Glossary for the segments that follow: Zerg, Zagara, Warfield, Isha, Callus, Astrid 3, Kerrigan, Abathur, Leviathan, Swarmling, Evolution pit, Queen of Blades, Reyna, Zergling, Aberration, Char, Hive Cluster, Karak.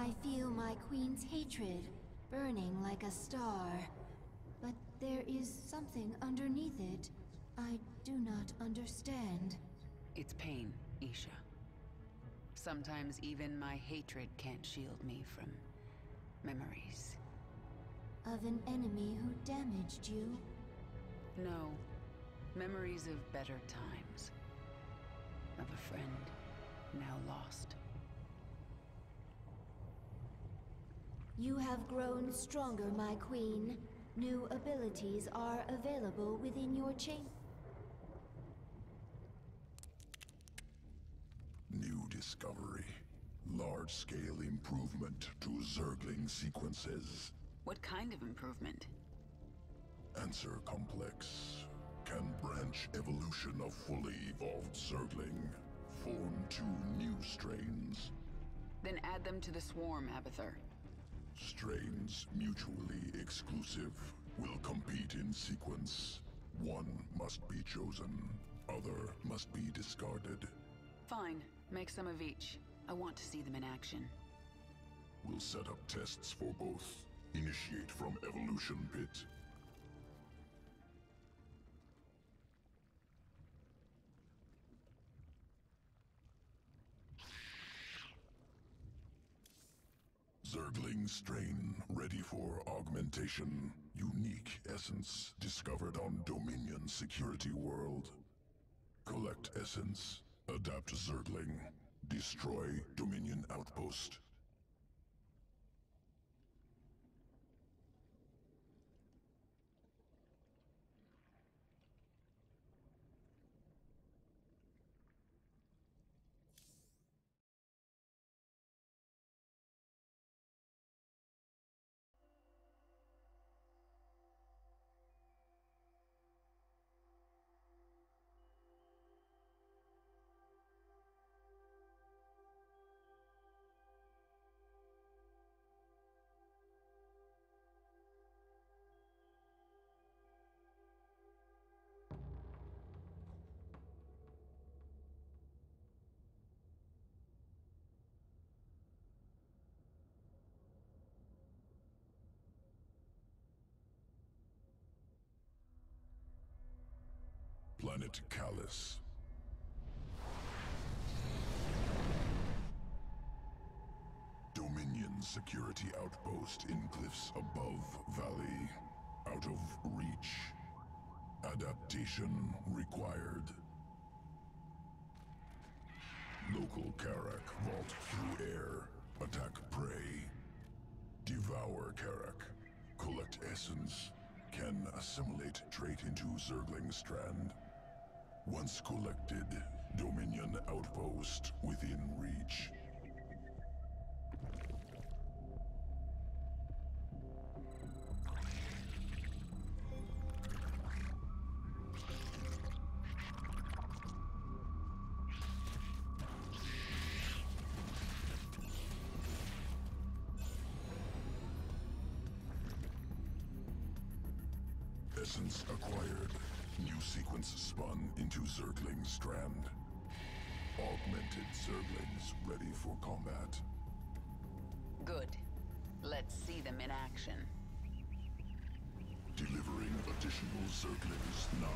I feel my queen's hatred burning like a star. But there is something underneath it I do not understand. It's pain, Isha. Sometimes even my hatred can't shield me from memories. Of an enemy who damaged you? No. Memories of better times. Of a friend now lost. You have grown stronger, my queen. New abilities are available within your chamber. New discovery. Large-scale improvement to Zergling sequences. What kind of improvement? Answer complex. Can branch evolution of fully evolved Zergling. Form 2 new strains. Then add them to the swarm, Abathur. Strains mutually exclusive will compete in sequence. One must be chosen, other must be discarded. Fine. Make some of each. I want to see them in action. We'll set up tests for both. Initiate from Evolution pit. Zergling strain ready for augmentation. Unique essence discovered on Dominion Security World. Collect essence. Adapt Zergling. Destroy Dominion Outpost. Planet Callus. Dominion Security Outpost in cliffs above valley. Out of reach. Adaptation required. Local Karak vault through air. Attack prey. Devour Karak. Collect essence. Can assimilate trait into Zergling strand. Once collected, Dominion Outpost within reach. Essence acquired. New sequence spun into Zergling strand. Augmented Zerglings ready for combat. Good. Let's see them in action. Delivering additional Zerglings now.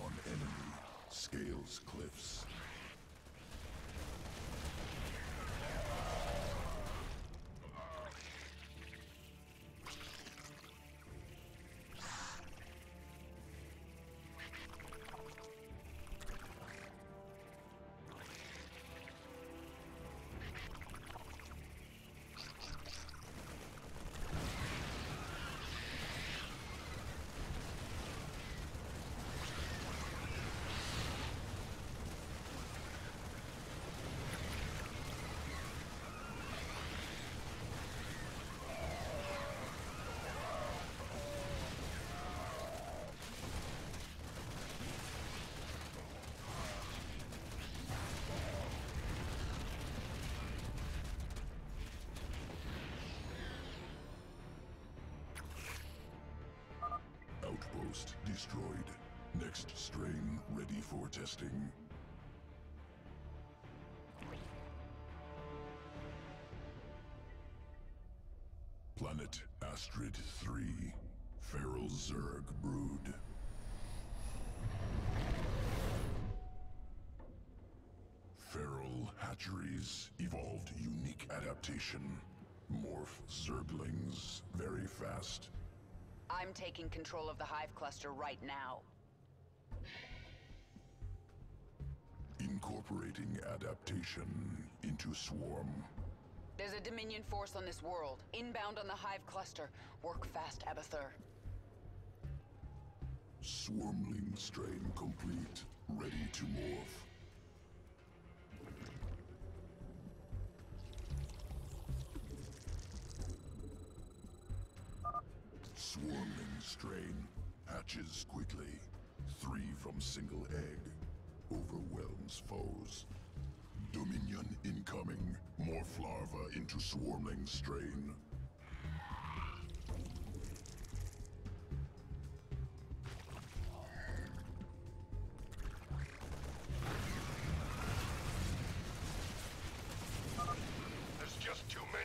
On enemy, scales cliffs. destroyed. Next strain ready for testing. Planet Astrid 3, Feral Zerg Brood. Feral hatcheries evolved unique adaptation. Morph Zerglings very fast. I'm taking control of the Hive Cluster right now. Incorporating adaptation into Swarm. There's a Dominion force on this world. Inbound on the Hive Cluster. Work fast, Abathur. Swarmling strain complete. Ready to morph. Swarmling strain hatches quickly. 3 from single egg. Overwhelms foes. Dominion incoming. Morph larva into swarmling strain. There's just too many.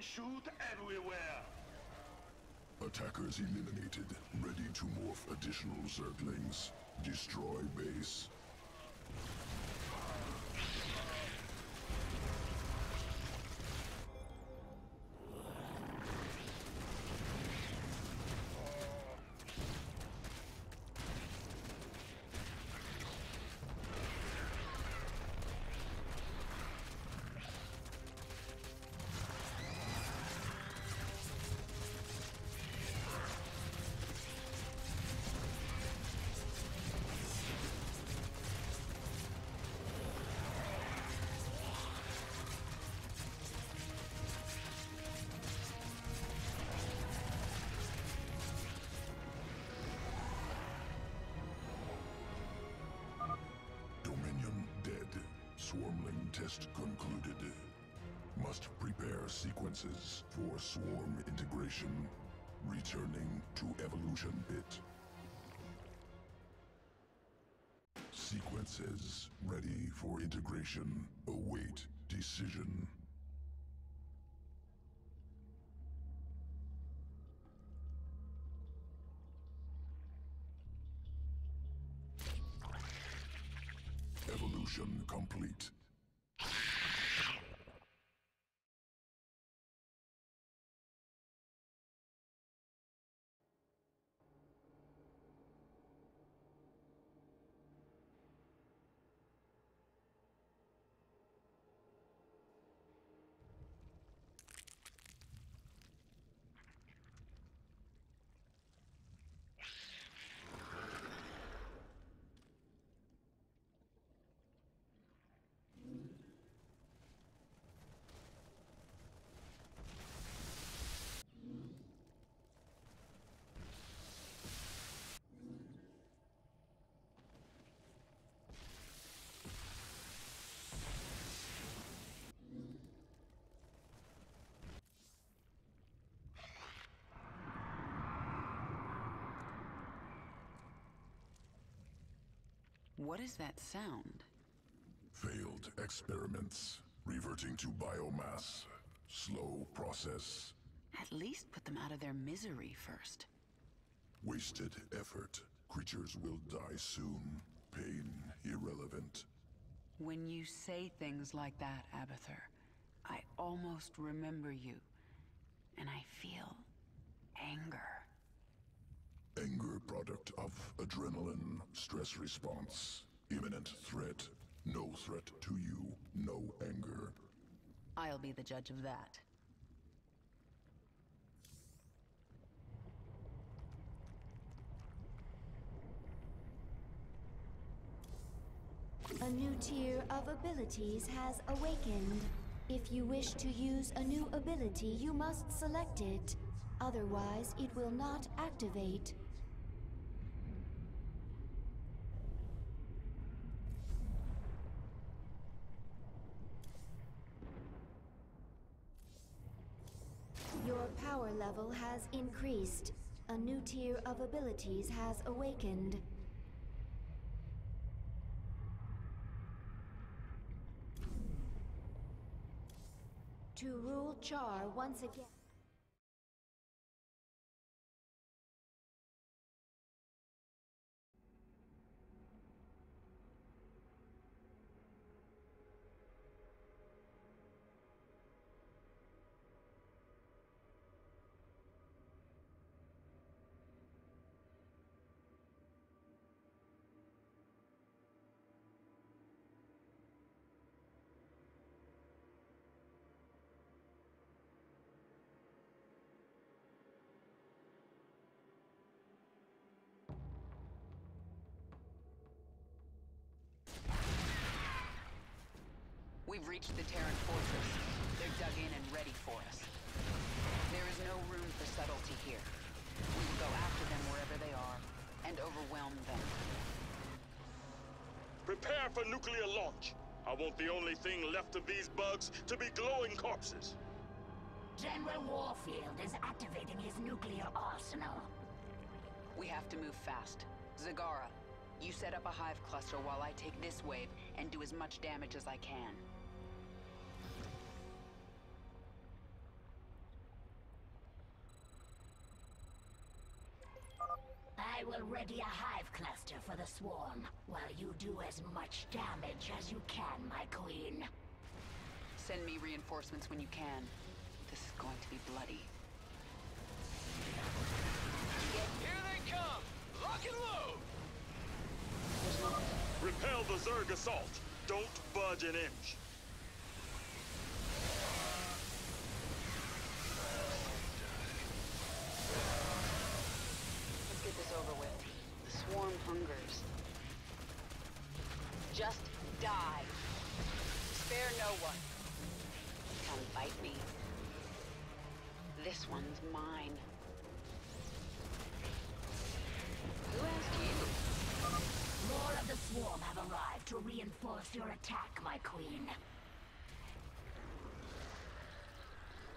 Shoot everywhere! Attackers eliminated. Ready to morph additional Zerglings. Destroy base. Swarmling test concluded. Must prepare sequences for swarm integration. Returning to Evolution pit. Sequences ready for integration. Await decision. Evolution complete. What is that sound? Failed experiments. Reverting to biomass. Slow process. At least put them out of their misery first. Wasted effort. Creatures will die soon. Pain irrelevant. When you say things like that, Abathur, I almost remember you. And I feel anger. Anger product of adrenaline, stress response, imminent threat, no threat to you, no anger. I'll be the judge of that. A new tier of abilities has awakened. If you wish to use a new ability, you must select it. Otherwise, it will not activate. Your power level has increased. A new tier of abilities has awakened. To rule Char once again. We've reached the Terran fortress. They're dug in and ready for us. There is no room for subtlety here. We will go after them wherever they are and overwhelm them. Prepare for nuclear launch. I want the only thing left of these bugs to be glowing corpses. General Warfield is activating his nuclear arsenal. We have to move fast. Zagara, you set up a hive cluster while I take this wave and do as much damage as I can. I will ready a hive cluster for the swarm, while you do as much damage as you can, my queen. Send me reinforcements when you can. This is going to be bloody. Here they come! Lock and load! Repel the Zerg assault! Don't budge an inch! Let's get this over with. The swarm hungers. Just die! Spare no one! Come bite me. This one's mine. Who asked you? More of the swarm have arrived to reinforce your attack, my queen.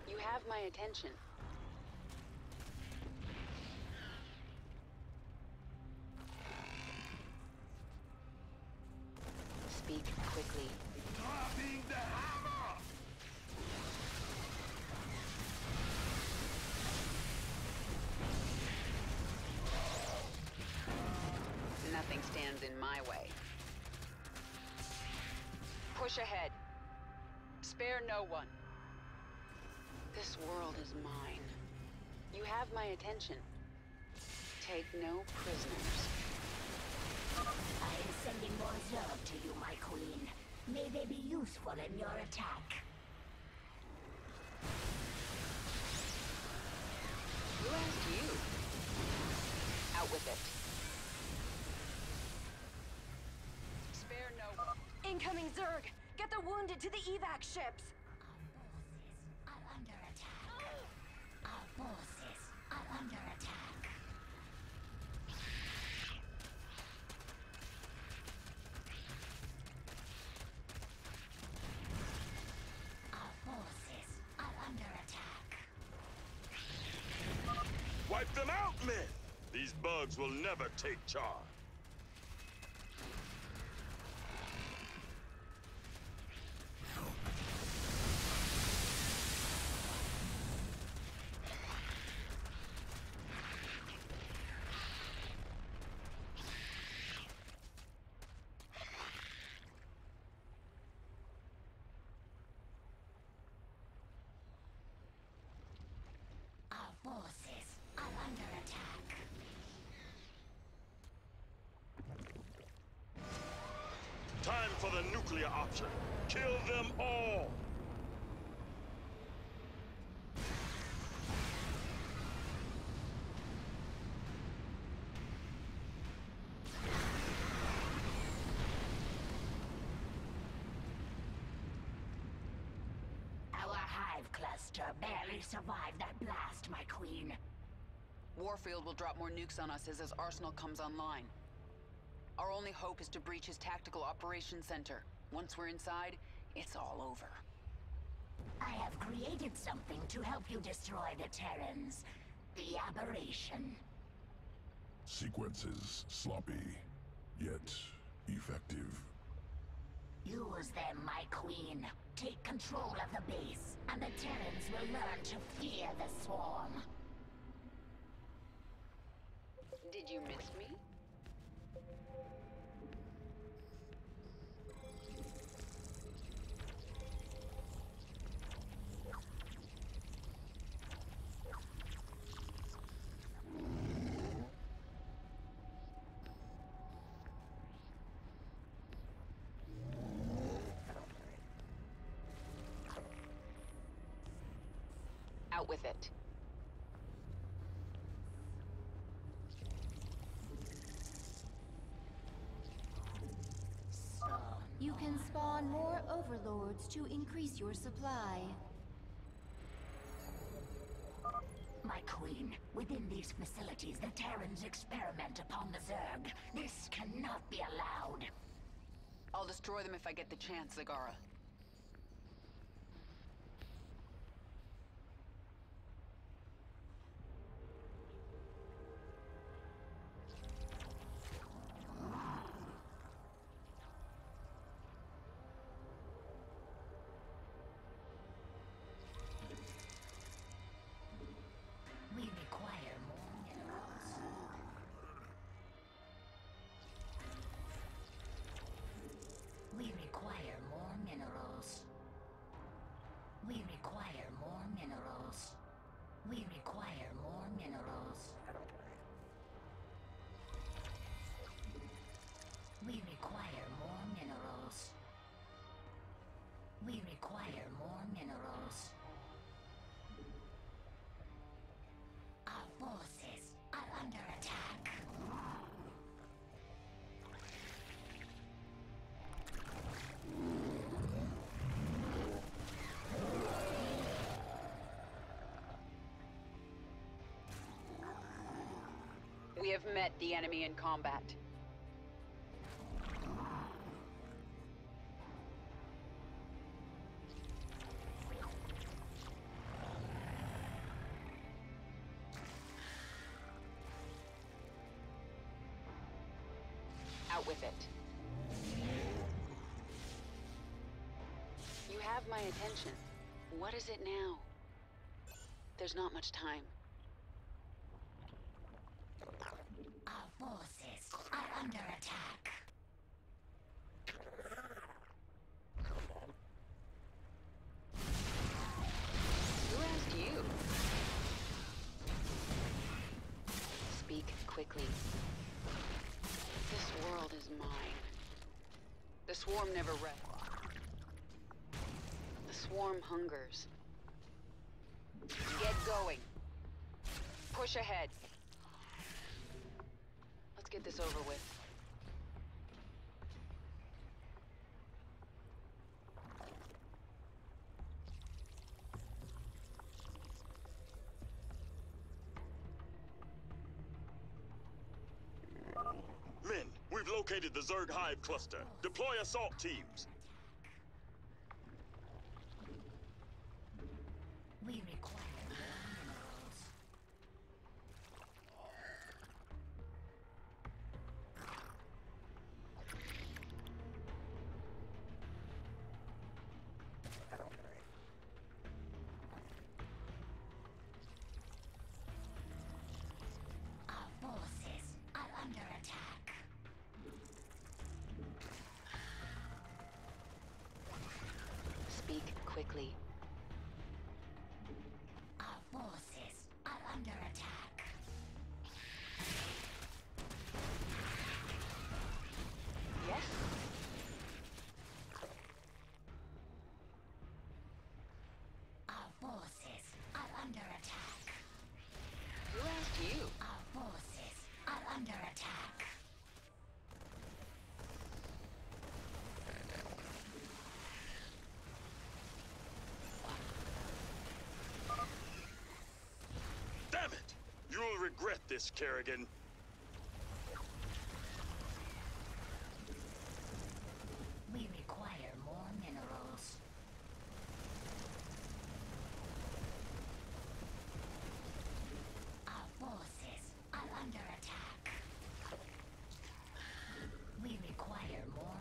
You have my attention. Speak quickly. Dropping the hammer! Nothing stands in my way. Push ahead. Spare no one. This world is mine. You have my attention. Take no prisoners. I am sending more Zerg to you, my queen. May they be useful in your attack. Who asked you? Out with it. Incoming Zerg! Get the wounded to the evac ships! Our forces are under attack. Our forces are under attack. Our forces are under attack. Wipe them out, men! These bugs will never take charge. Forces are under attack. Time for the nuclear option. Kill them all! barely survived that blast, my queen. Warfield will drop more nukes on us as his arsenal comes online. Our only hope is to breach his tactical operations center. Once we're inside, it's all over. I have created something to help you destroy the Terrans. The Aberration. Sequences sloppy, yet effective. Use them, my queen. Take control of the base, and the Terrans will learn to fear the swarm. Did you miss me? Out with it. You can spawn more overlords to increase your supply. My queen, within these facilities, the Terrans experiment upon the Zerg. This cannot be allowed. I'll destroy them if I get the chance, Zagara. We have met the enemy in combat. Out with it. You have my attention. What is it now? There's not much time. The swarm never rests. The swarm hungers. Get going. Push ahead. Let's get this over with. The Zerg Hive Cluster. Deploy assault teams. We require quickly. Our forces are under attack. Yes. Our forces are under attack. Who asked you? Our forces are under attack. this, Kerrigan. We require more minerals. Our forces are under attack. We require more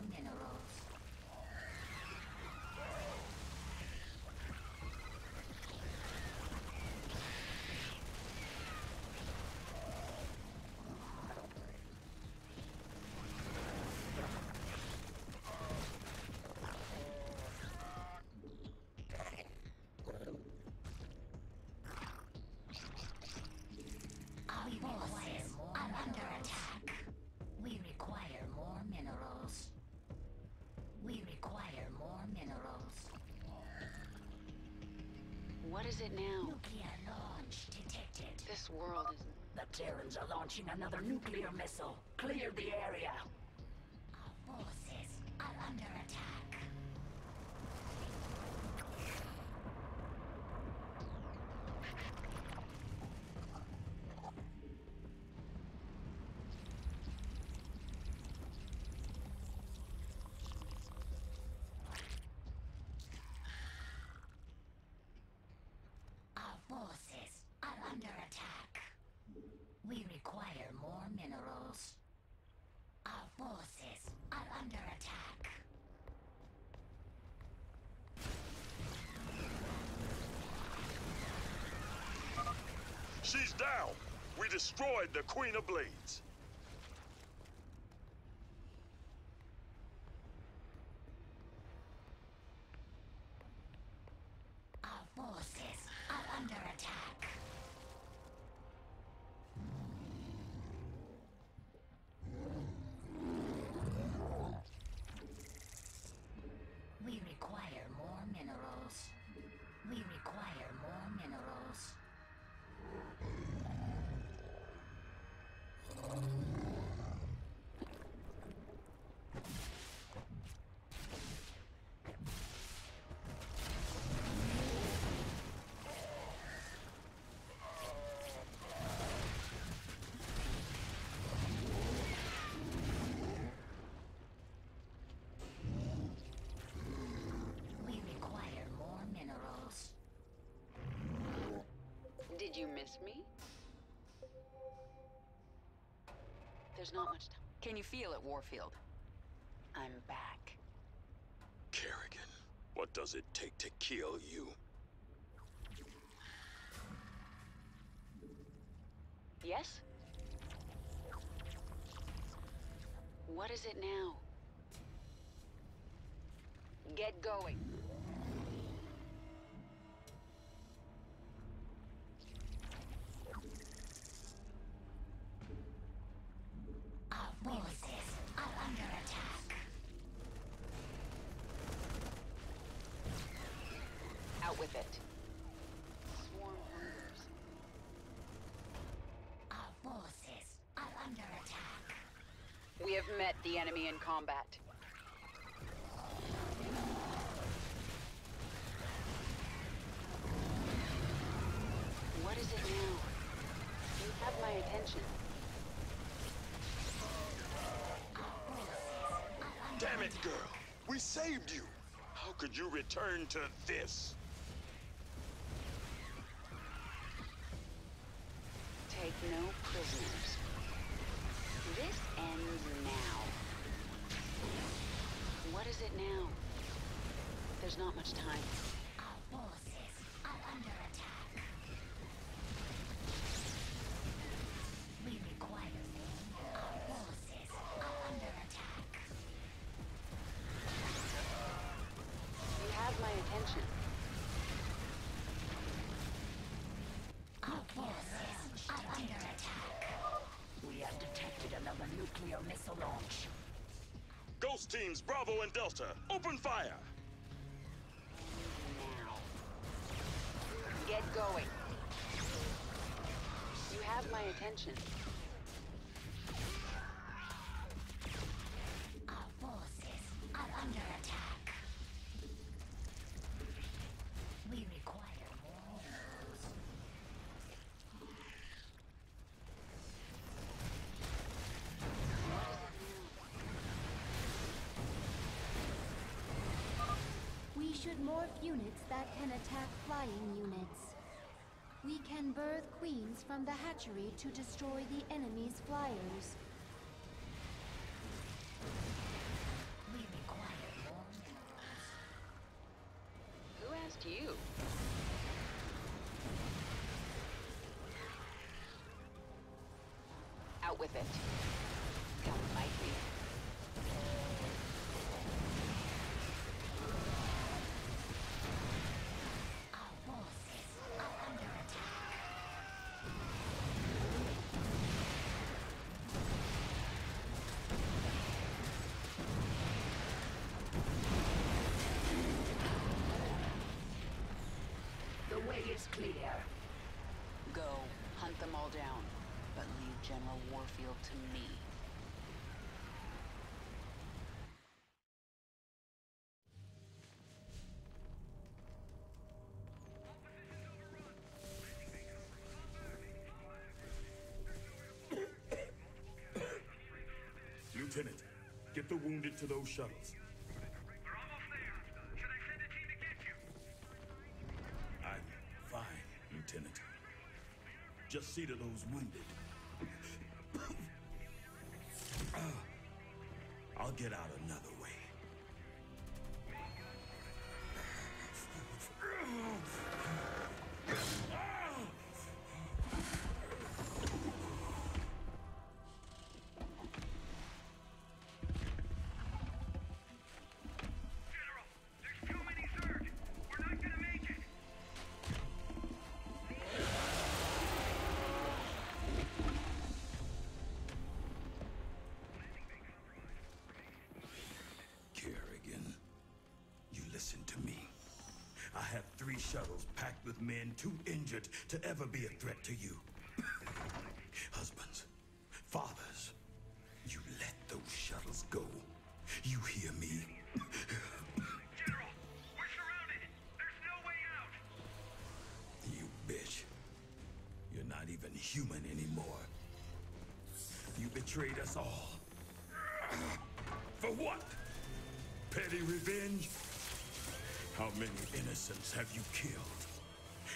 minerals. What is it now? Nuclear launch detected. This world is... The Terrans are launching another nuclear missile. Clear the area. Our forces are under attack. Forces are under attack. We require more minerals. Our forces are under attack. She's down! We destroyed the Queen of Blades. Our forces are under attack. We require more minerals. We require more minerals. Did you miss me? There's not much time. Can you feel it, Warfield? I'm back. Kerrigan, what does it take to kill you? Yes? What is it now? Get going. Forces are under attack. Out with it. Swarm hungers. Our forces are under attack. We have met the enemy in combat. What is it now? You have my attention. Damn it, girl! We saved you! How could you return to this? Take no prisoners. This ends now. What is it now? There's not much time. Our forces are under attack. We require them. Our forces are under attack. You have my attention. Our forces are under attack. We have detected another nuclear missile launch. Ghost teams Bravo and Delta, open fire! Now. Get going. You have my attention. Our forces are under attack. We require more. should morph units that can attack flying units. We can birth queens from the hatchery to destroy the enemy's flyers. We require more units. Who asked you? Out with it. Come fight me. Our forces are under attack. The way is clear. Go, hunt them all down. But leave General Warfield to me. Lieutenant, get the wounded to those shuttles. They're almost there. Should I send a team to get you? I'm fine, Lieutenant. Just see to those wounded. I'll get out another way. Shuttles packed with men too injured to ever be a threat to you. Husbands, fathers, you let those shuttles go. You hear me? General, we're surrounded. There's no way out. You bitch. You're not even human anymore. You betrayed us all. For what? Petty revenge? How many innocents have you killed?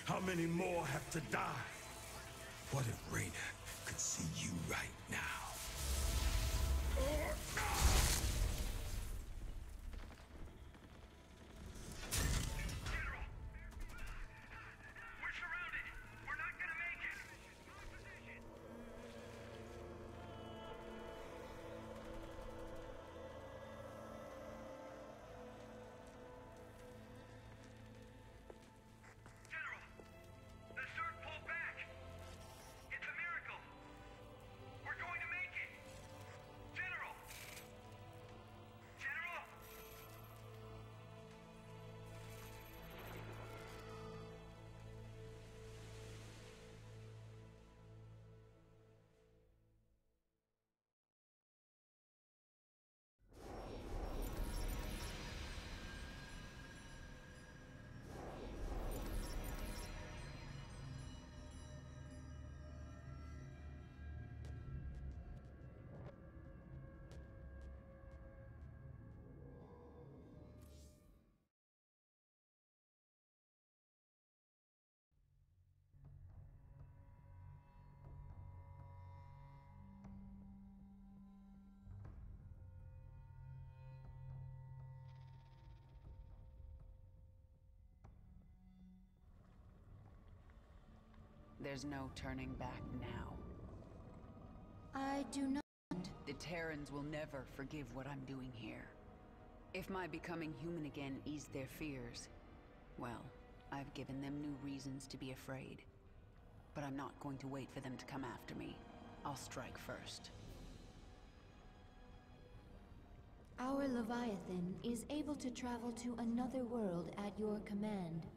How many more have to die? What if Reyna could see you right now? General! We're surrounded! We're not gonna make There's no turning back now. I do not. The Terrans will never forgive what I'm doing here. If my becoming human again eased their fears, well, I've given them new reasons to be afraid. But I'm not going to wait for them to come after me. I'll strike first. Our Leviathan is able to travel to another world at your command.